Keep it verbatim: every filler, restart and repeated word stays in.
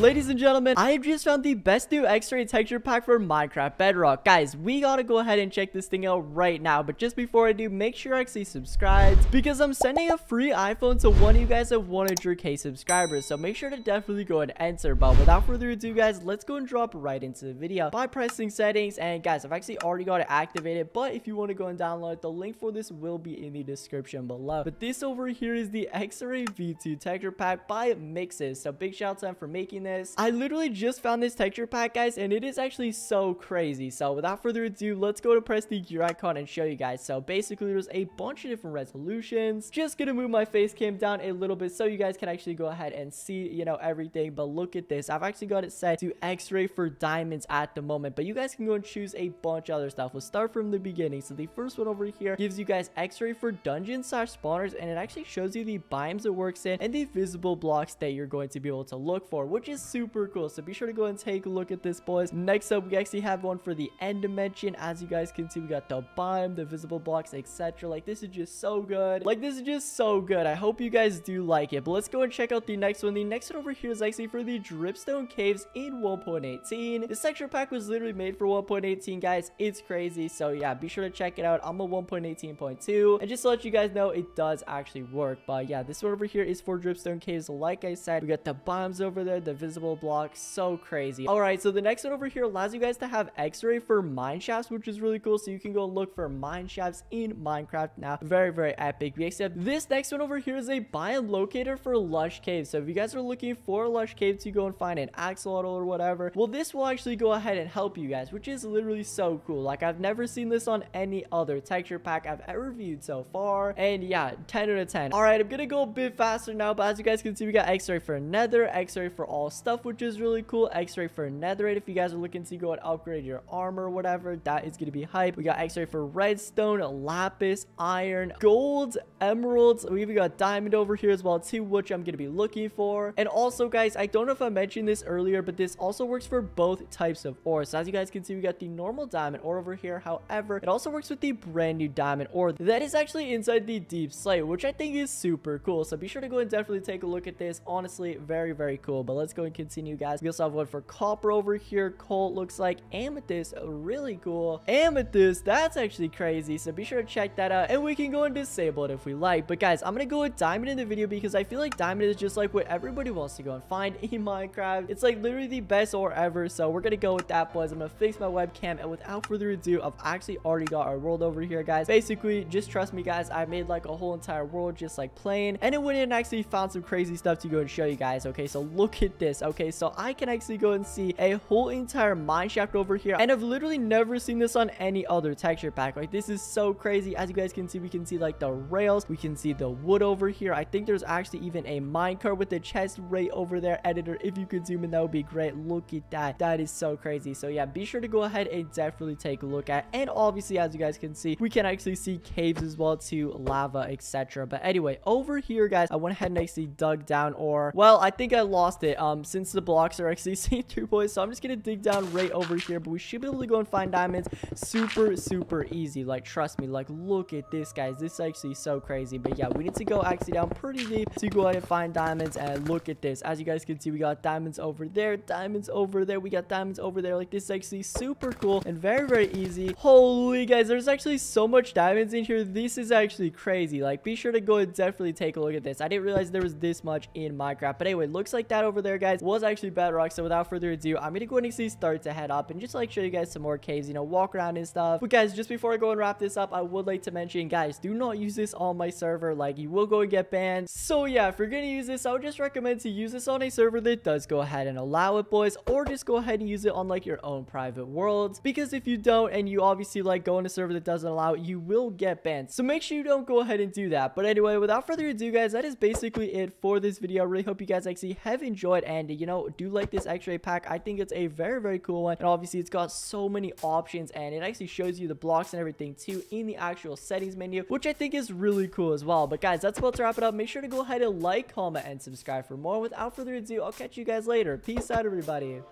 Ladies and gentlemen, I have just found the best new x-ray texture pack for Minecraft Bedrock. Guys, we gotta go ahead and check this thing out right now, but just before I do, make sure I actually subscribe, because I'm sending a free iPhone to one of you guys at one hundred K subscribers, so make sure to definitely go and enter. But without further ado guys, let's go and drop right into the video by pressing settings, and guys, I've actually already got it activated, but if you want to go and download it, the link for this will be in the description below. But this over here is the x-ray v two texture pack by Mixes, so big shout out to them for making this. I literally just found this texture pack guys, and it is actually so crazy. So without further ado, let's go to press the gear icon and show you guys. So basically there's a bunch of different resolutions. Just gonna move my face cam down a little bit so you guys can actually go ahead and see, you know, everything. But look at this, I've actually got it set to x-ray for diamonds at the moment, but you guys can go and choose a bunch of other stuff. We'll start from the beginning. So the first one over here gives you guys x-ray for dungeons slash spawners, and it actually shows you the biomes it works in and the visible blocks that you're going to be able to look for, which is super cool. So be sure to go and take a look at this, boys. Next up, we actually have one for the end dimension. As you guys can see, we got the biome, the visible blocks, etc. Like, this is just so good. Like, this is just so good. I hope you guys do like it. But let's go and check out the next one. The next one over here is actually for the dripstone caves in one point eighteen. This texture pack was literally made for one point eighteen guys. It's crazy. So yeah, be sure to check it out. I'm a one point eighteen point two, and just to let you guys know, it does actually work. But yeah, this one over here is for dripstone caves. Like I said, we got the biomes over there, the visible blocks, so crazy. All right, so the next one over here allows you guys to have x-ray for mine shafts, which is really cool. So you can go look for mine shafts in Minecraft now. Very, very epic. We accept. This next one over here is a biome locator for lush caves. So if you guys are looking for lush caves to go and find an axolotl or whatever, well, this will actually go ahead and help you guys, which is literally so cool. Like, I've never seen this on any other texture pack I've ever viewed so far. And yeah, ten out of ten. All right, I'm gonna go a bit faster now, but as you guys can see, we got x-ray for nether, x-ray for all stuff, which is really cool, x-ray for netherite if you guys are looking to go and upgrade your armor or whatever. That is gonna be hype. We got x-ray for redstone, lapis, iron, gold, emeralds. We even got diamond over here as well too, which I'm gonna be looking for. And also guys, I don't know if I mentioned this earlier, but this also works for both types of ore. So as you guys can see, we got the normal diamond ore over here. However, it also works with the brand new diamond ore that is actually inside the deep slate, which I think is super cool. So be sure to go and definitely take a look at this. Honestly, very, very cool. But let's go and continue guys. We also have one for copper over here, coal, looks like amethyst, really cool. Amethyst, that's actually crazy. So be sure to check that out, and we can go and disable it if we like. But guys, I'm gonna go with diamond in the video, because I feel like diamond is just like what everybody wants to go and find in Minecraft. It's like literally the best ore ever. So we're gonna go with that, boys. I'm gonna fix my webcam, and without further ado, I've actually already got our world over here guys. Basically, just trust me guys, I made like a whole entire world just like playing, and it went in and actually found some crazy stuff to go and show you guys. Okay, so look at this. Okay, so I can actually go and see a whole entire mine shaft over here, and I've literally never seen this on any other texture pack. Like, this is so crazy. As you guys can see, we can see like the rails, we can see the wood over here. I think there's actually even a minecart with the chest right over there. Editor, if you could zoom in, that would be great. Look at that, that is so crazy. So yeah, be sure to go ahead and definitely take a look at. And obviously, as you guys can see, we can actually see caves as well too, lava, etc. But anyway, over here guys, I went ahead and actually dug down, or well, I think I lost it um since the blocks are actually see through, boys. So I'm just gonna dig down right over here, but we should be able to go and find diamonds super super easy. Like, trust me, like, look at this guys, this is actually so crazy. But yeah, we need to go actually down pretty deep to go ahead and find diamonds. And look at this, as you guys can see, we got diamonds over there, diamonds over there, we got diamonds over there. Like, this is actually super cool and very very easy. Holy guys, there's actually so much diamonds in here. This is actually crazy. Like, be sure to go and definitely take a look at this. I didn't realize there was this much in Minecraft. But anyway, looks like that over there guys was actually bedrock. So without further ado, I'm gonna go and actually start to head up and just like show you guys some more caves, you know, walk around and stuff. But guys, just before I go and wrap this up, I would like to mention guys, do not use this on my server. Like, you will go and get banned. So yeah, if you're gonna use this, I would just recommend to use this on a server that does go ahead and allow it, boys, or just go ahead and use it on like your own private worlds, because if you don't and you obviously like go on a server that doesn't allow it, you will get banned. So make sure you don't go ahead and do that. But anyway, without further ado guys, that is basically it for this video. I really hope you guys actually have enjoyed, and you know, do like this x-ray pack. I think it's a very very cool one, and obviously it's got so many options, and it actually shows you the blocks and everything too in the actual settings menu, which I think is really cool as well. But guys, that's about to wrap it up. Make sure to go ahead and like, comment, and subscribe for more. Without further ado, I'll catch you guys later. Peace out everybody.